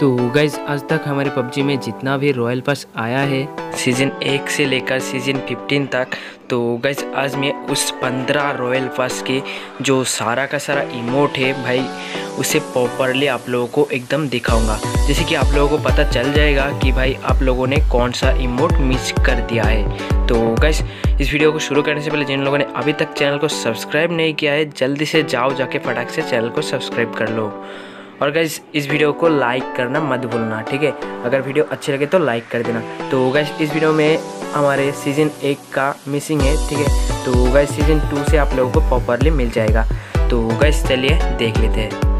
तो गाइज आज तक हमारे PUBG में जितना भी रॉयल पास आया है सीज़न 1 से लेकर सीज़न 15 तक, तो गाइज आज मैं उस 15 रॉयल पास के जो सारा का सारा इमोट है भाई उसे प्रॉपरली आप लोगों को एकदम दिखाऊंगा, जैसे कि आप लोगों को पता चल जाएगा कि भाई आप लोगों ने कौन सा इमोट मिस कर दिया है। तो गाइज इस वीडियो को शुरू करने से पहले जिन लोगों ने अभी तक चैनल को सब्सक्राइब नहीं किया है जल्दी से जाओ जाके फटाक से चैनल को सब्सक्राइब कर लो, और गाइज इस वीडियो को लाइक करना मत भूलना, ठीक है। अगर वीडियो अच्छी लगे तो लाइक कर देना। तो गाइज इस वीडियो में हमारे सीज़न 1 का मिसिंग है, ठीक है। तो गाइज सीज़न 2 से आप लोगों को प्रॉपरली मिल जाएगा। तो गाइज चलिए देख लेते हैं।